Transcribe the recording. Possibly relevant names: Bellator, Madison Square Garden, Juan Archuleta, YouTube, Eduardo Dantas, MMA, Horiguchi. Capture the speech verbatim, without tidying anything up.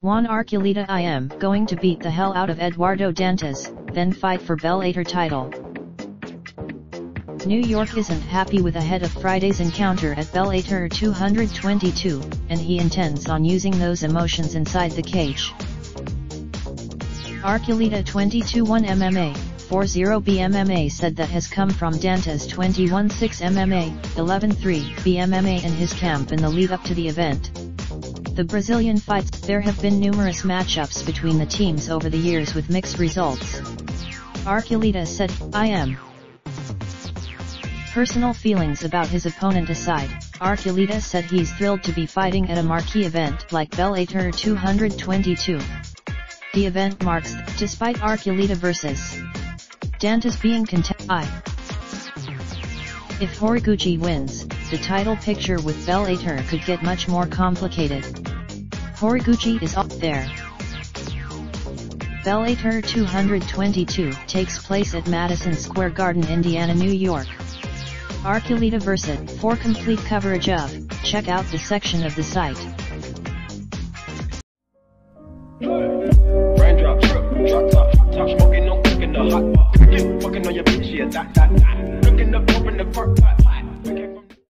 Juan Archuleta: I am going to beat the hell out of Eduardo Dantas, then fight for Bellator title. New York isn't happy with ahead of Friday's encounter at Bellator two twenty-two, and he intends on using those emotions inside the cage. Archuleta twenty-two one M M A, four zero B M M A said that has come from Dantas twenty-one six M M A, eleven three B M M A and his camp in the lead-up to the event. The Brazilian fights. There have been numerous matchups between the teams over the years with mixed results. Archuleta said, I am. Personal feelings about his opponent aside, Archuleta said he's thrilled to be fighting at a marquee event like Bellator two twenty-two. The event marks, despite Archuleta versus Dantas being contested. If Horiguchi wins, the title picture with Bellator could get much more complicated. Horiguchi is up there. Bellator two twenty-two takes place at Madison Square Garden, Indiana, New York. Archuleta versus. For complete coverage of, check out the section of the site. Looking up, open the park.